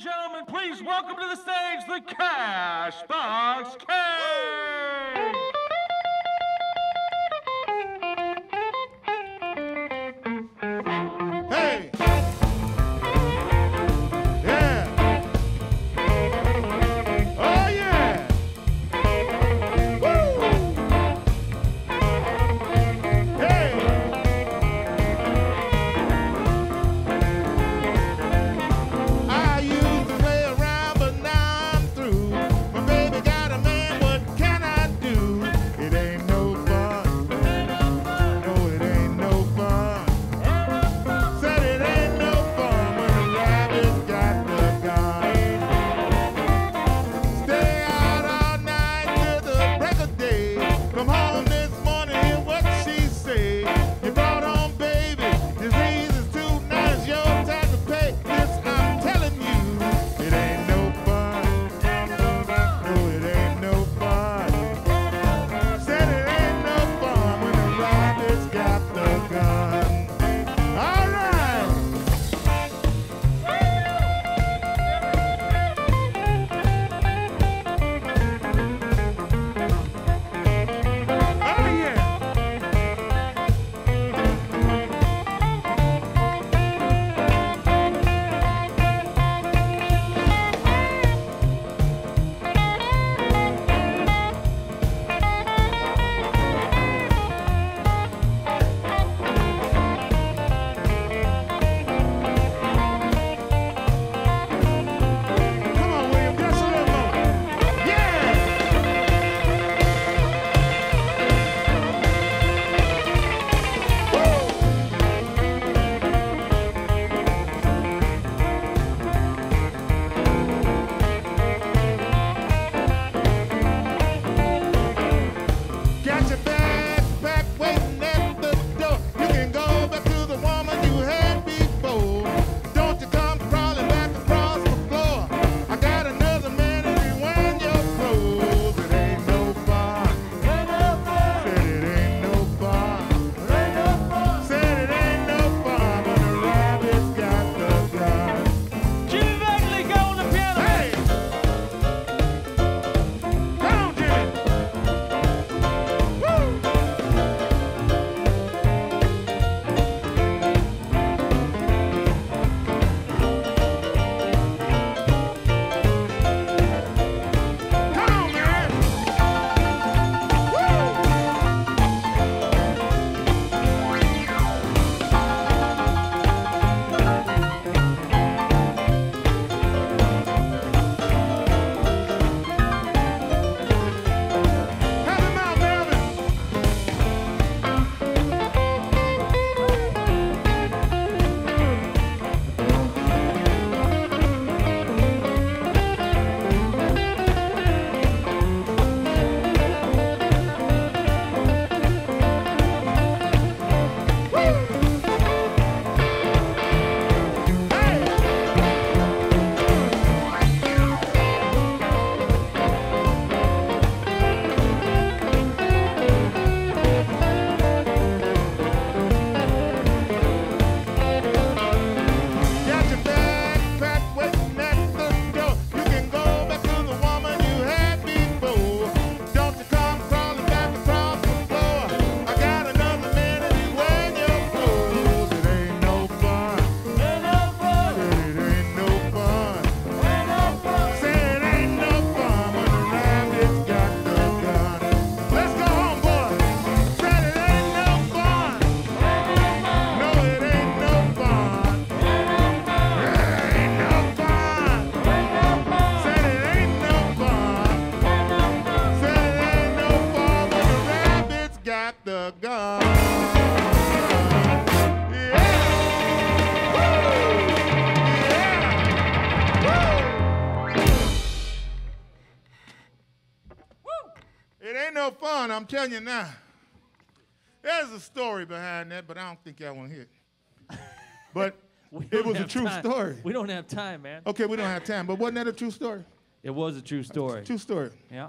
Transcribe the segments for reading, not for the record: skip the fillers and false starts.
and gentlemen, please welcome to the stage the Cash Box Kings! I'm telling you now, there's a story behind that, but I don't think y'all want to hear it. But it was a true story. We don't have time, man. Okay, we don't have time, but wasn't that a true story? It was a true story. True story. Yeah.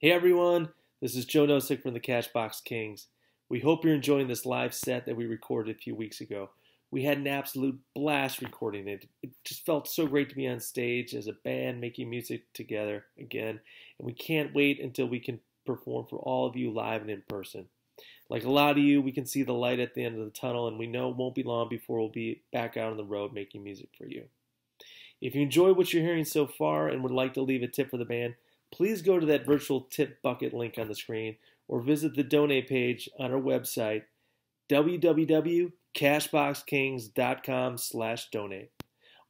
Hey, everyone. This is Joe Nosek from the Cash Box Kings. We hope you're enjoying this live set that we recorded a few weeks ago. We had an absolute blast recording it. It just felt so great to be on stage as a band making music together again. And we can't wait until we can perform for all of you live and in person. Like a lot of you, we can see the light at the end of the tunnel, and we know it won't be long before we'll be back out on the road making music for you. If you enjoy what you're hearing so far and would like to leave a tip for the band, please go to that virtual tip bucket link on the screen or visit the donate page on our website, www.cashboxkings.com/donate.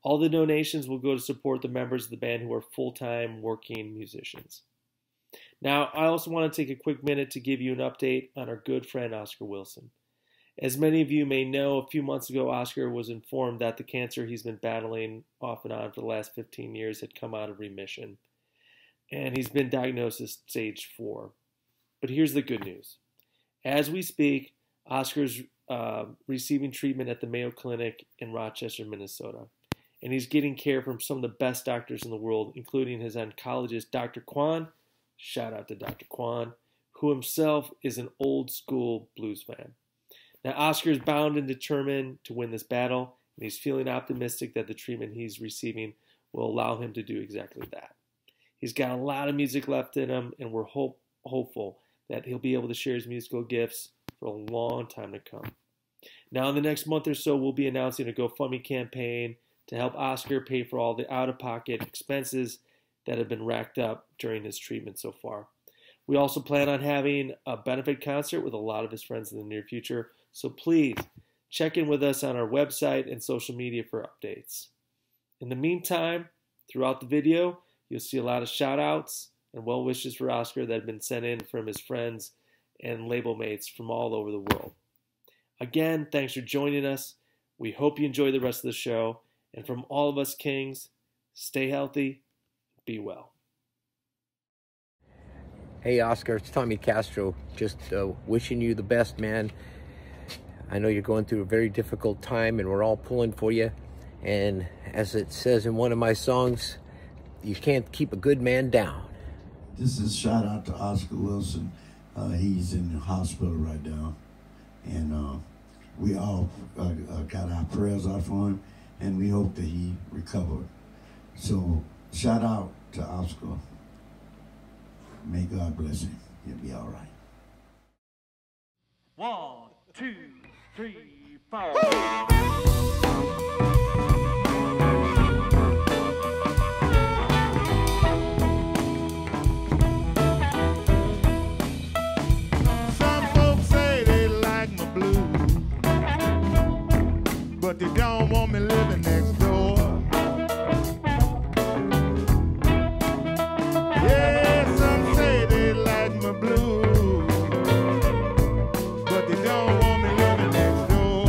All the donations will go to support the members of the band who are full-time working musicians. Now, I also want to take a quick minute to give you an update on our good friend Oscar Wilson. As many of you may know, a few months ago, Oscar was informed that the cancer he's been battling off and on for the last 15 years had come out of remission, and he's been diagnosed as stage 4. But here's the good news. As we speak, Oscar's receiving treatment at the Mayo Clinic in Rochester, Minnesota. And he's getting care from some of the best doctors in the world, including his oncologist, Dr. Kwan. Shout out to Dr. Kwan, who himself is an old school blues fan. Now, Oscar is bound and determined to win this battle, and he's feeling optimistic that the treatment he's receiving will allow him to do exactly that. He's got a lot of music left in him, and we're hopeful that he'll be able to share his musical gifts for a long time to come. Now, in the next month or so, we'll be announcing a GoFundMe campaign to help Oscar pay for all the out-of-pocket expenses that have been racked up during his treatment so far. We also plan on having a benefit concert with a lot of his friends in the near future, so please check in with us on our website and social media for updates. In the meantime, throughout the video, you'll see a lot of shout-outs and well wishes for Oscar that have been sent in from his friends and label mates from all over the world. Again, thanks for joining us. We hope you enjoy the rest of the show. And from all of us Kings, stay healthy, be well. Hey Oscar, it's Tommy Castro. Just wishing you the best, man. I know you're going through a very difficult time and we're all pulling for you. And as it says in one of my songs, you can't keep a good man down. This is a shout out to Oscar Wilson. He's in the hospital right now, and we all got our prayers out for him, and we hope that he recovered. So shout out to Oscar. May God bless him. He'll be all right. 1, 2, 3, 4. But they don't want me living next door. Yeah, some say they like my blues, but they don't want me living next door.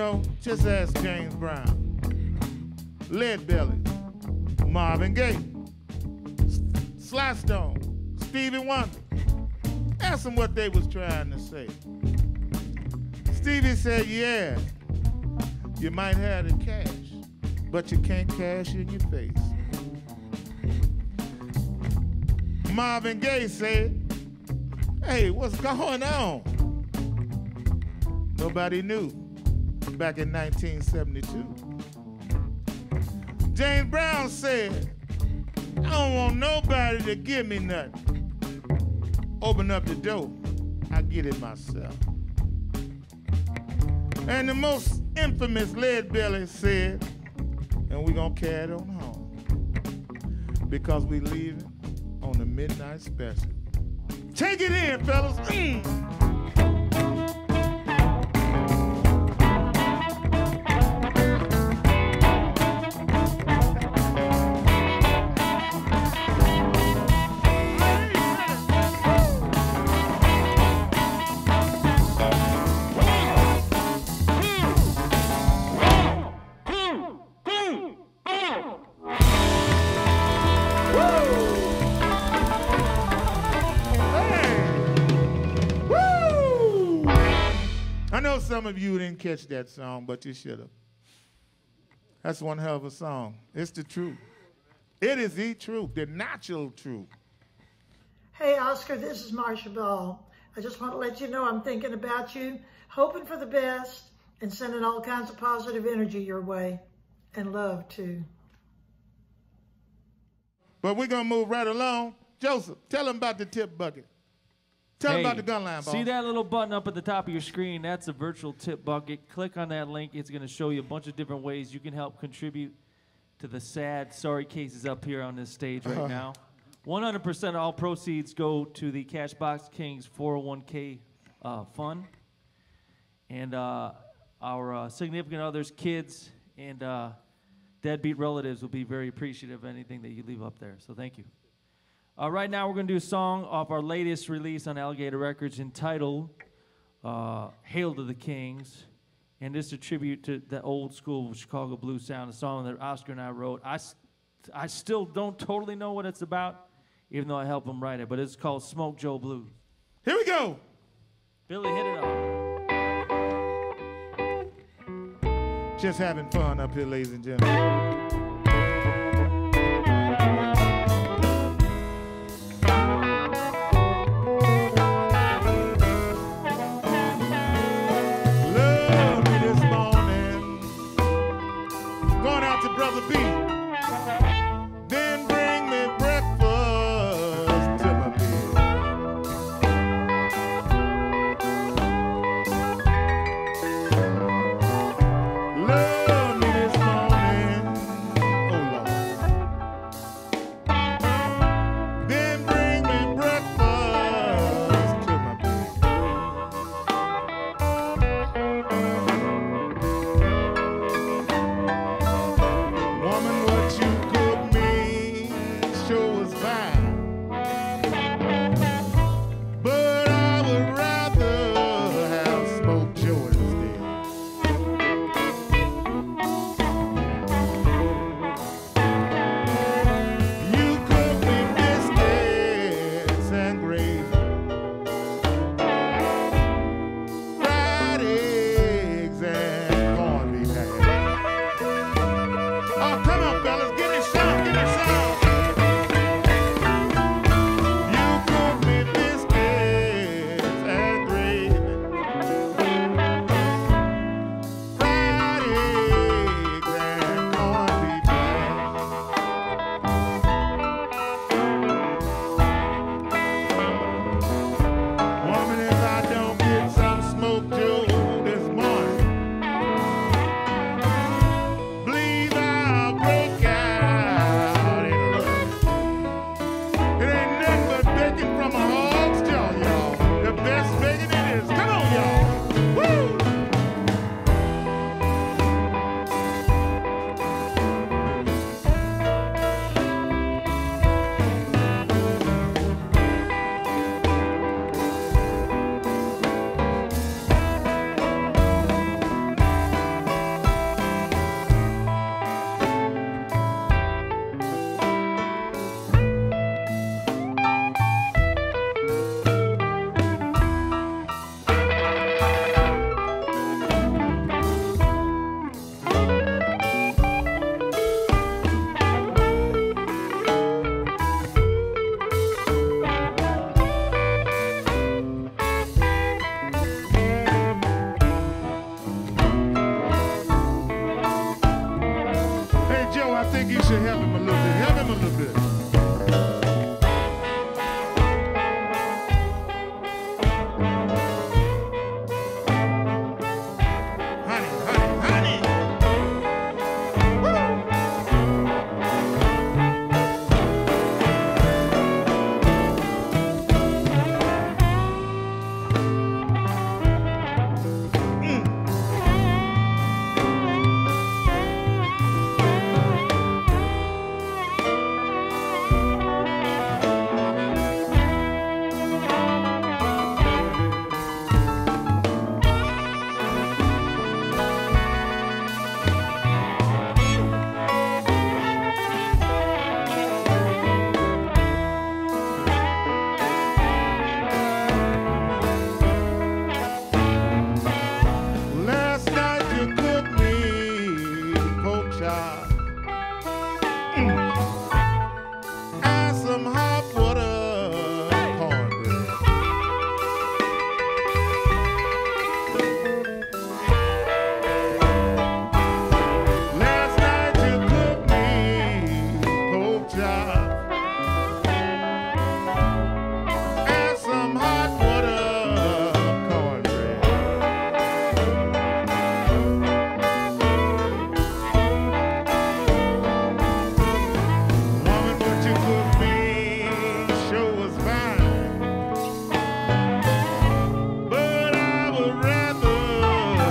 know, just ask James Brown, Leadbelly, Marvin Gaye, Sly Stone, Stevie Wonder. Ask them what they was trying to say. Stevie said, yeah, you might have the cash, but you can't cash in your face. Marvin Gaye said, hey, what's going on? Nobody knew back in 1972. James Brown said, I don't want nobody to give me nothing. Open up the door, I get it myself. And the most infamous Leadbelly said, and we're gonna carry it on home because we leaving on the midnight special. Take it in, fellas. Some of you didn't catch that song, but you should have. That's one hell of a song. It's the truth. It is the truth, the natural truth. Hey, Oscar, this is Marsha Ball. I just want to let you know I'm thinking about you, hoping for the best, and sending all kinds of positive energy your way, and love, too. But we're going to move right along. Joseph, tell them about the tip bucket. Tell them about the gun line, Ball. See that little button up at the top of your screen? That's a virtual tip bucket. Click on that link. It's going to show you a bunch of different ways you can help contribute to the sad, sorry cases up here on this stage right now. 100% of all proceeds go to the Cash Box Kings 401k fund. And our significant others, kids, and deadbeat relatives will be very appreciative of anything that you leave up there. So thank you. Right now, we're going to do a song off our latest release on Alligator Records entitled Hail to the Kings. And this is a tribute to the old school Chicago blues sound, a song that Oscar and I wrote. I still don't totally know what it's about, even though I helped him write it. But it's called Smoke Joe Blue. Here we go. Billy, hit it off. Just having fun up here, ladies and gentlemen. job and some hot water cornbread. Woman, what you cooked me sure was fine, but I would rather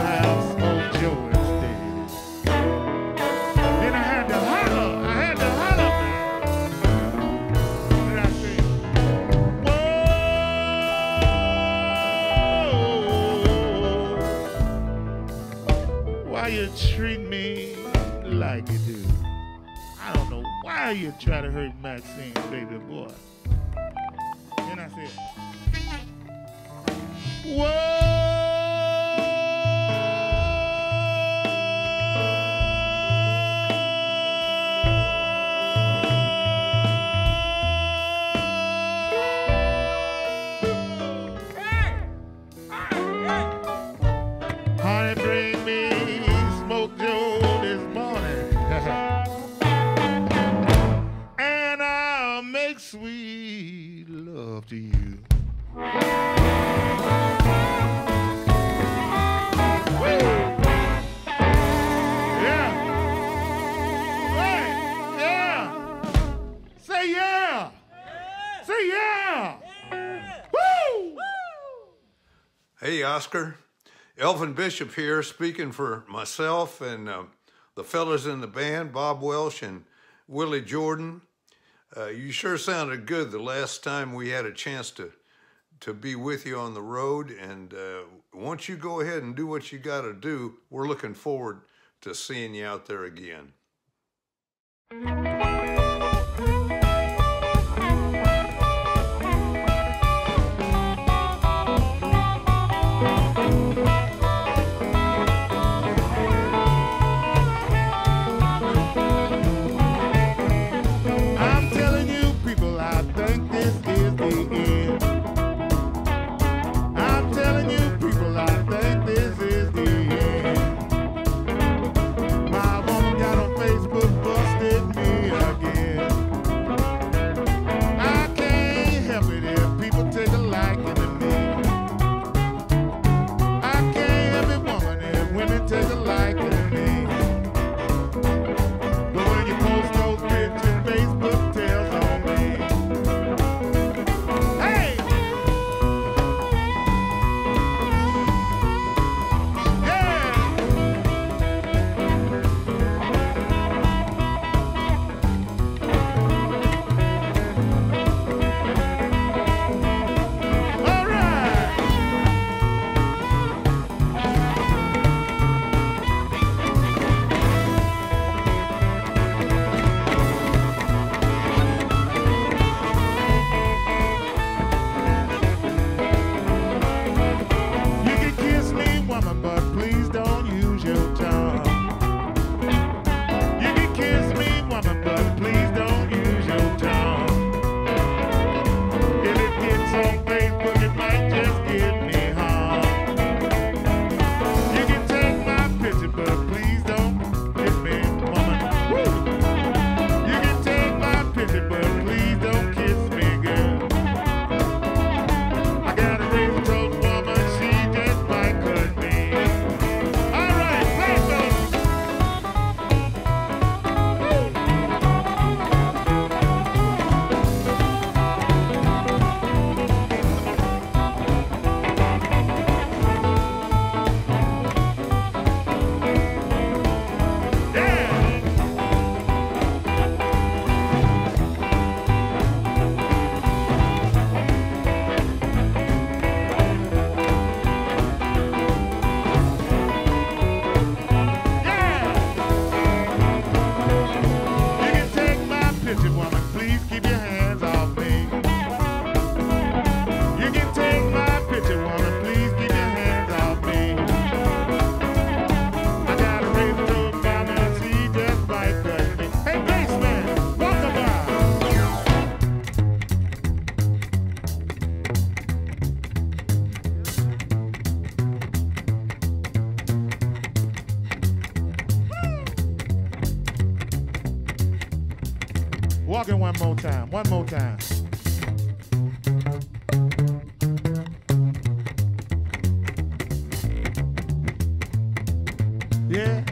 have smoked Joe instead. Then I had to holler, why you treat me like you do? I don't know why you try to hurt Maxine, baby boy. Then I said, honey, bring me smoked Joe this morning, and I'll make sweet love to you. Yeah, right, yeah. Say yeah. Say yeah. Woo! Hey, Oscar. Elvin Bishop here, speaking for myself and the fellas in the band, Bob Welsh and Willie Jordan. You sure sounded good the last time we had a chance to be with you on the road. And once you go ahead and do what you got to do, we're looking forward to seeing you out there again. Yeah. it one more time. One more time. Yeah.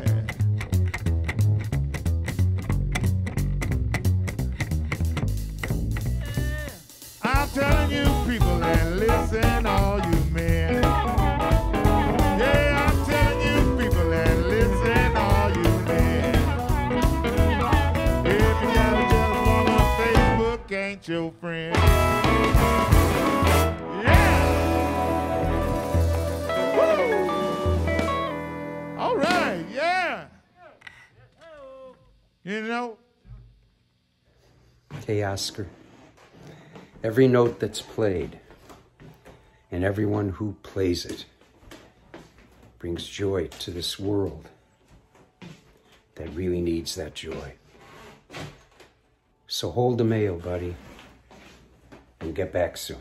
I'm telling you people, and listen all you men. Yeah, I'm telling you people, and listen all you men. If you got a telephone on Facebook, ain't your friend. Yeah! Woo! All right, yeah! You know? Hey, Oscar. Every note that's played and everyone who plays it brings joy to this world that really needs that joy. So hold the mail, buddy, and get back soon.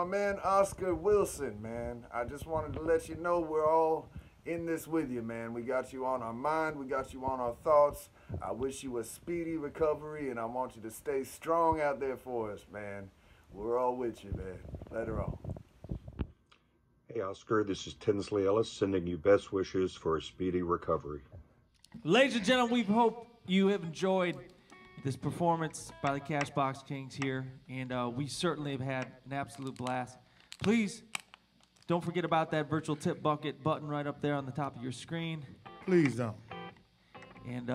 my man Oscar Wilson, man. I just wanted to let you know we're all in this with you, man. We got you on our mind. We got you on our thoughts. I wish you a speedy recovery, and I want you to stay strong out there for us, man. We're all with you, man. Later on. Hey, Oscar, this is Tinsley Ellis sending you best wishes for a speedy recovery. Ladies and gentlemen, we hope you have enjoyed this performance by the Cash Box Kings here, and we certainly have had an absolute blast. Please don't forget about that virtual tip bucket button right up there on the top of your screen. Please don't. And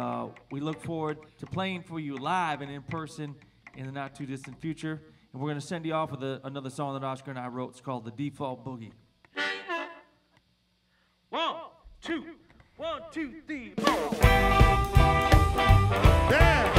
we look forward to playing for you live and in person in the not-too-distant future. And we're going to send you off with another song that Oscar and I wrote. It's called The Default Boogie. 1, 2, 1, 2, 3, 4. Yeah.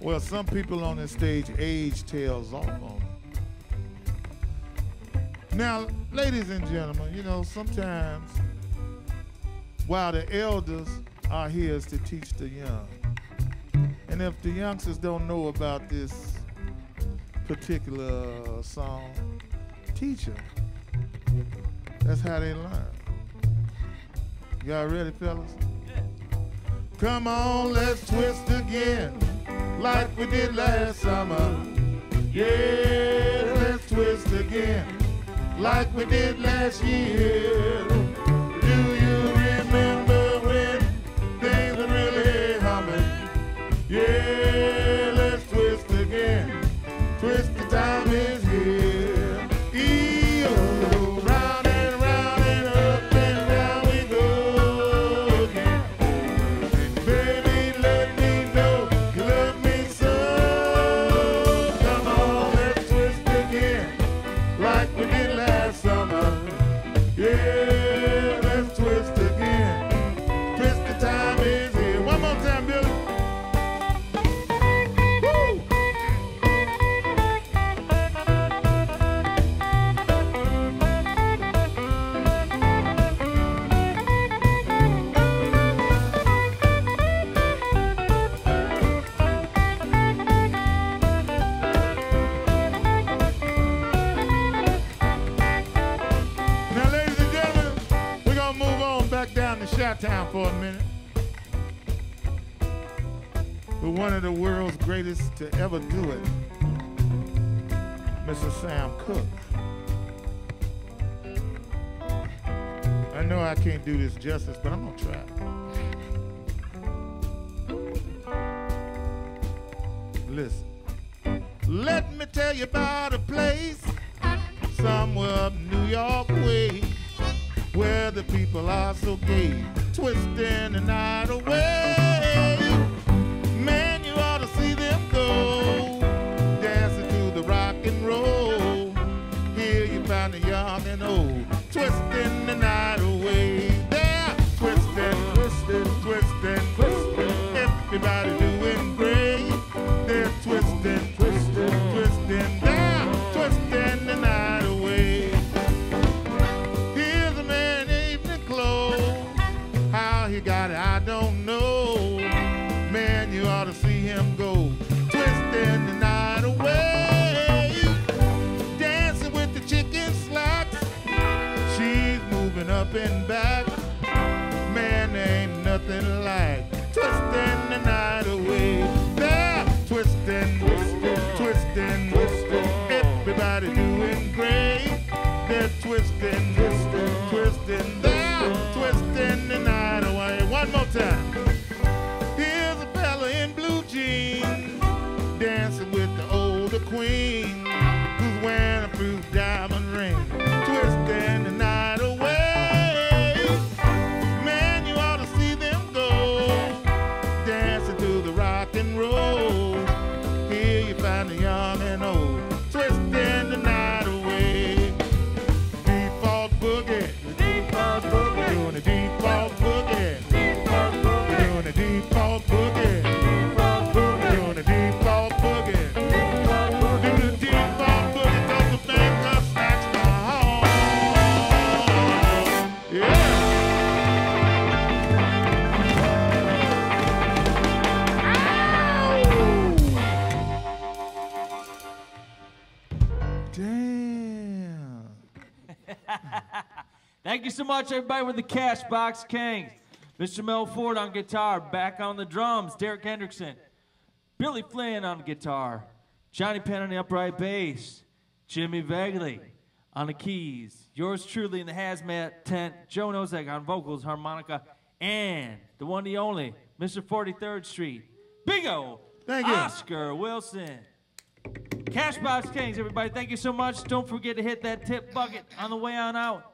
Well, some people on this stage, age tails off on them. Now, ladies and gentlemen, you know, sometimes while the elders are here is to teach the young. And if the youngsters don't know about this particular song, teach them. That's how they learn. Y'all ready, fellas? Yeah. Come on, let's twist again. Like we did last summer. Yeah, let's twist again, like we did last year. Do you remember when things were really humming? Yeah, let's twist again, twist the time is here. E-oh, round and up and round we go again. Baby, let me know you love me so. Come on, let's twist again, like we did last summer. Yeah, let's twist again, twist the time is here. One more time, Billy. Now, ladies and gentlemen, we're going to move on back down to Chi-Town for a minute. With one of the world's greatest to ever do it, Mr. Sam Cooke. I know I can't do this justice, but I'm going to try. Listen. Let me tell you about a place somewhere up New York way, where the people are so gay, twisting the night away. Man, you ought to see them go, dancing to the rock and roll. Here you find the young and old, twisting the night away. There, twisting, twisting, twisting, twisting. Everybody doing great. They're twisting, twisting, twisting. There, twisting the night away. Here's a man in evening clothes. How he got it, I don't know. Man, you ought to see him go, twisting the night away. Dancing with the chicken slacks. She's moving up and back. Man, there ain't nothing like twisting the night away. There, twisting, twisting, twisting, twisting. Everybody doing great. They're twisting, twisting, twisting. There, twisting the night away. One more time. Here's a fella in blue jeans dancing with the older queen who's wearing a blue diamond ring, twisting the night away. Man, you ought to see them go, dancing to the rock and roll. Here you find the young and old, twisting the night away. Default boogie, default boogie, doing the default boogie, default boogie, doing the default boogie, default boogie, doing the default boogie, default boogie, doing the default boogie, 'cause the bank just snatched my home. Yeah. Damn. Thank you so much, everybody, with the Cash Box Kings. Mr. Mel Ford on guitar, back on the drums, Derek Hendrickson, Billy Flynn on guitar, Johnny Penn on the upright bass, Jimmy Vegley on the keys, yours truly in the hazmat tent, Joe Nosek on vocals, harmonica, and the one, the only, Mr. 43rd Street, Big O, Thank you. Oscar Wilson. Cash Box Kings, everybody, thank you so much. Don't forget to hit that tip bucket on the way on out.